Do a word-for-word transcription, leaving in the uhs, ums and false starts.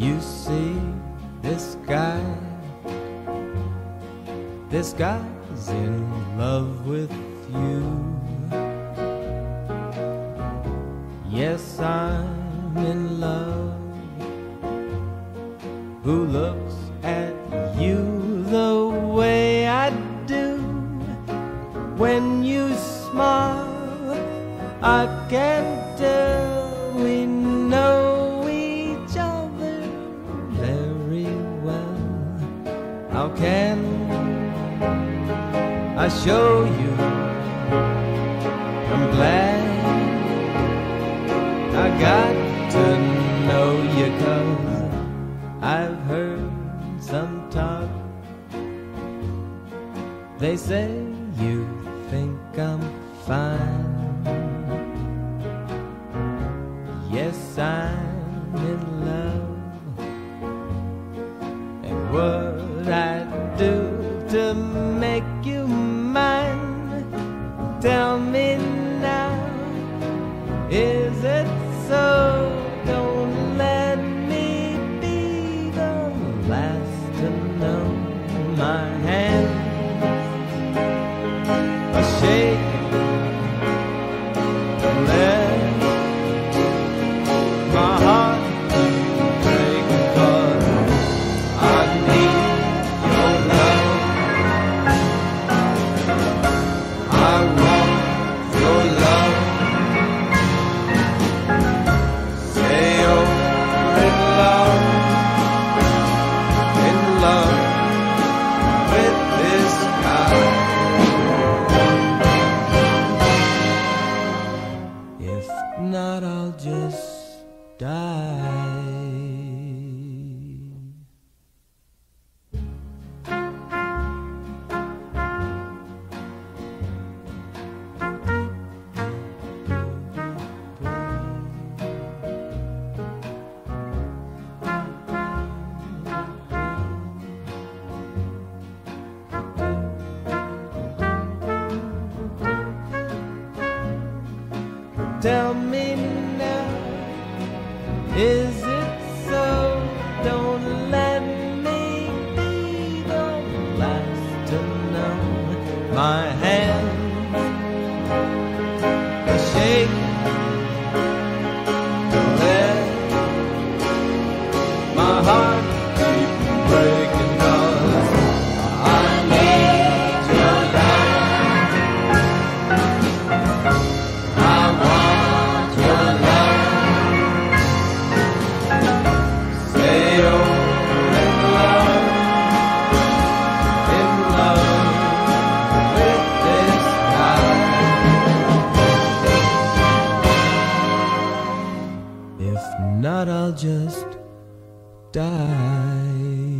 You see this guy, this guy's in love with you. Yes, I'm in love. Who looks at you the way I do? When you smile, I can tell we know each other very well. How can I show you I'm glad I got to know you? 'Cause I've heard some talk, they say you think I'm fine. Yes, I'm in love, and what I'd do to make you mine, tell me now, is it so? Don't let me be the last to know. My hand a shake, and let my heart break, for I need your love. I want your love. Say you're in love, in love with this guy. Not, I'll just die. Tell me now, is it so? Don't let me be the last to know. My hand a shake, don't let my heart keep breaking, 'cause I need your love. I want not, I'll just die.